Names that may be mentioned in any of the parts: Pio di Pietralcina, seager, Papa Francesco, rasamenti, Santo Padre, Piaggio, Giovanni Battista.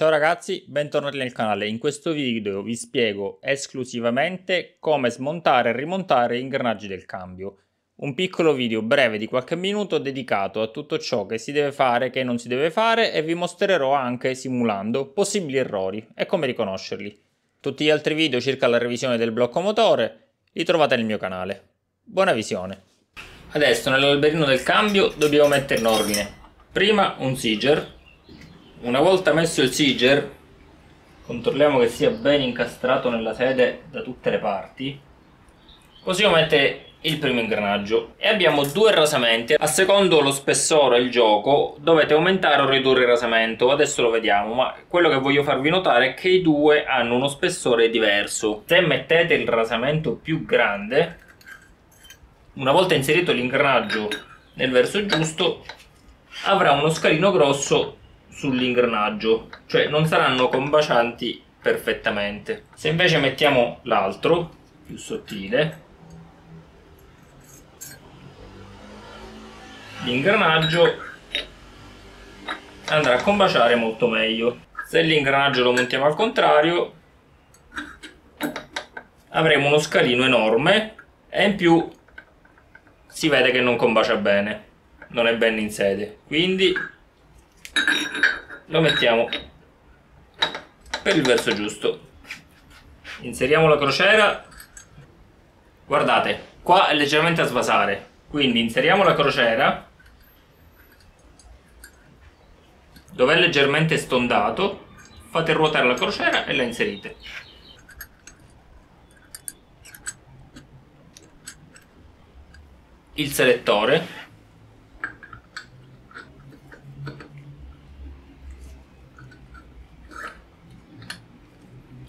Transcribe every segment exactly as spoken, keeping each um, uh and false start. Ciao ragazzi, bentornati nel canale. In questo video vi spiego esclusivamente come smontare e rimontare gli ingranaggi del cambio. Un piccolo video breve di qualche minuto dedicato a tutto ciò che si deve fare, che non si deve fare, e vi mostrerò anche, simulando, possibili errori e come riconoscerli. Tutti gli altri video circa la revisione del blocco motore li trovate nel mio canale. Buona visione! Adesso nell'alberino del cambio dobbiamo mettere in ordine prima un seager. Una volta messo il seager, controlliamo che sia ben incastrato nella sede da tutte le parti. Possiamo mettere il primo ingranaggio e abbiamo due rasamenti. A secondo lo spessore e il gioco dovete aumentare o ridurre il rasamento. Adesso lo vediamo, ma quello che voglio farvi notare è che i due hanno uno spessore diverso. Se mettete il rasamento più grande, una volta inserito l'ingranaggio nel verso giusto, avrà uno scalino grosso sull'ingranaggio, cioè non saranno combacianti perfettamente. Se invece mettiamo l'altro più sottile, l'ingranaggio andrà a combaciare molto meglio. Se l'ingranaggio lo montiamo al contrario, avremo uno scalino enorme e in più si vede che non combacia bene, non è ben in sede. Quindi lo mettiamo per il verso giusto, inseriamo la crociera. Guardate, qua è leggermente a svasare, quindi inseriamo la crociera dove è leggermente stondato, fate ruotare la crociera e la inserite. Il selettore,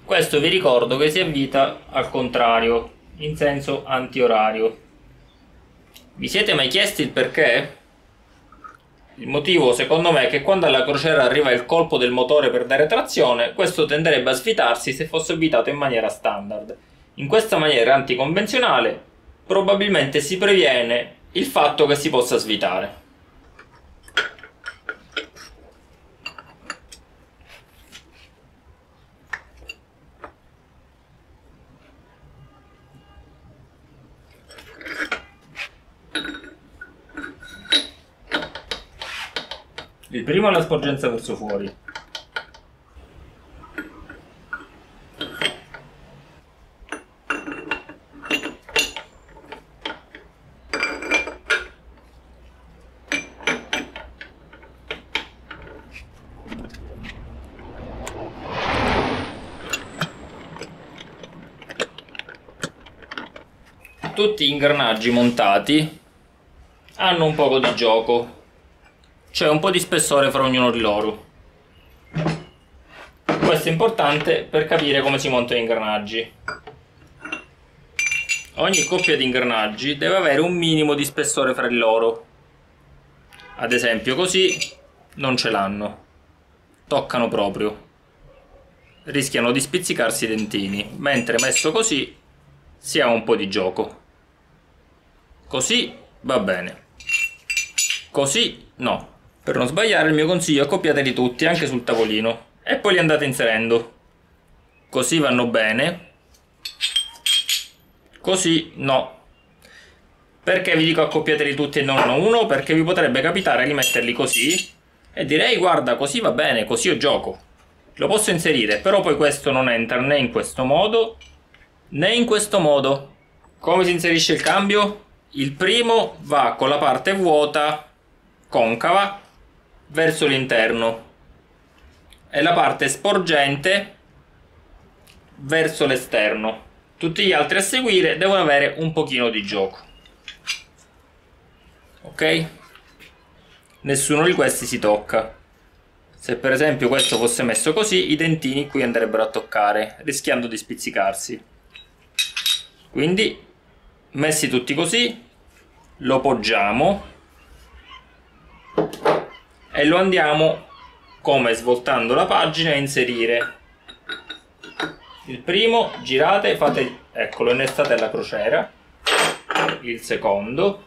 questo vi ricordo che si avvita al contrario, in senso antiorario. Vi siete mai chiesti il perché? Il motivo secondo me è che quando alla crociera arriva il colpo del motore per dare trazione, questo tenderebbe a sfitarsi se fosse avvitato in maniera standard. In questa maniera anticonvenzionale probabilmente si previene il fatto che si possa svitare. Il primo è la sporgenza verso fuori. Tutti gli ingranaggi montati hanno un poco di gioco. C'è un po' di spessore fra ognuno di loro. Questo è importante per capire come si montano gli ingranaggi. Ogni coppia di ingranaggi deve avere un minimo di spessore fra di loro. Ad esempio così non ce l'hanno. Toccano proprio. Rischiano di spizzicarsi i dentini. Mentre messo così si ha un po' di gioco. Così va bene. Così no. Per non sbagliare, il mio consiglio è copiateli tutti anche sul tavolino e poi li andate inserendo. Così vanno bene, così no. Perché vi dico accoppiateli tutti e non uno a uno? Perché vi potrebbe capitare di metterli così e direi: guarda, così va bene, così io gioco, lo posso inserire, però poi questo non entra né in questo modo né in questo modo. Come si inserisce il cambio? Il primo va con la parte vuota concava verso l'interno e la parte sporgente verso l'esterno. Tutti gli altri a seguire devono avere un pochino di gioco, ok? Nessuno di questi si tocca. Se per esempio questo fosse messo così, i dentini qui andrebbero a toccare, rischiando di spizzicarsi. Quindi messi tutti così, lo poggiamo e lo andiamo, come svoltando la pagina, a inserire. Il primo girate, fate, eccolo, innestate alla crociera. Il secondo,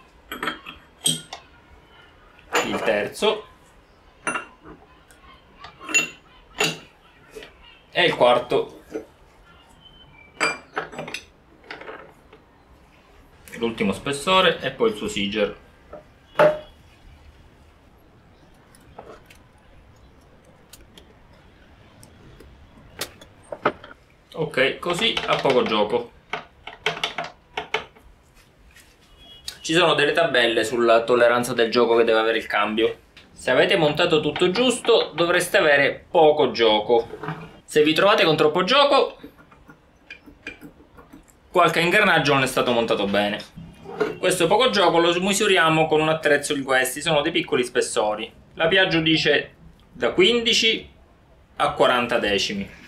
il terzo e il quarto, l'ultimo spessore, e poi il suo sigero. Ok, così a poco gioco. Ci sono delle tabelle sulla tolleranza del gioco che deve avere il cambio. Se avete montato tutto giusto, dovreste avere poco gioco. Se vi trovate con troppo gioco, qualche ingranaggio non è stato montato bene. Questo poco gioco lo misuriamo con un attrezzo di questi, sono dei piccoli spessori. La Piaggio dice da quindici a quaranta decimi.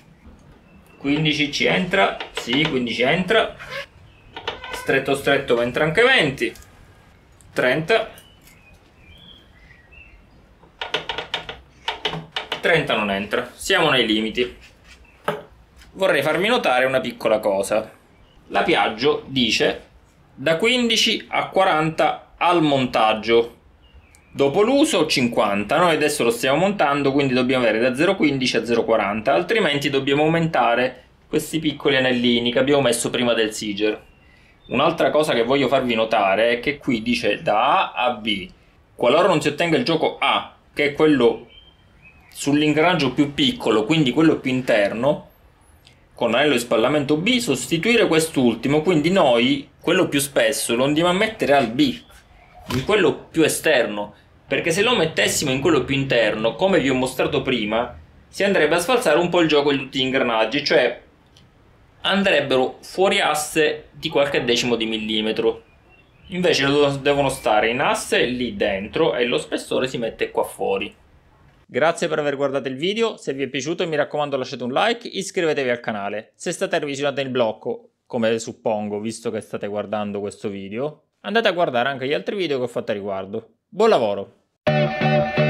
quindici ci entra, sì, quindici entra. Stretto stretto entra anche venti. trenta. trenta non entra, siamo nei limiti. Vorrei farvi notare una piccola cosa. La Piaggio dice da quindici a quaranta al montaggio. Dopo l'uso cinquanta, noi adesso lo stiamo montando, quindi dobbiamo avere da zero virgola quindici a zero virgola quaranta, altrimenti dobbiamo aumentare questi piccoli anellini che abbiamo messo prima del sigero. Un'altra cosa che voglio farvi notare è che qui dice da A a B. Qualora non si ottenga il gioco A, che è quello sull'ingranaggio più piccolo, quindi quello più interno, con anello di spallamento B, sostituire quest'ultimo, quindi noi quello più spesso lo andiamo a mettere al B, in quello più esterno. Perché se lo mettessimo in quello più interno, come vi ho mostrato prima, si andrebbe a sfalsare un po' il gioco di tutti gli ingranaggi, cioè andrebbero fuori asse di qualche decimo di millimetro. Invece devono stare in asse lì dentro e lo spessore si mette qua fuori. Grazie per aver guardato il video, se vi è piaciuto mi raccomando lasciate un like, iscrivetevi al canale. Se state revisionando il blocco, come suppongo visto che state guardando questo video, andate a guardare anche gli altri video che ho fatto a riguardo. Buon lavoro!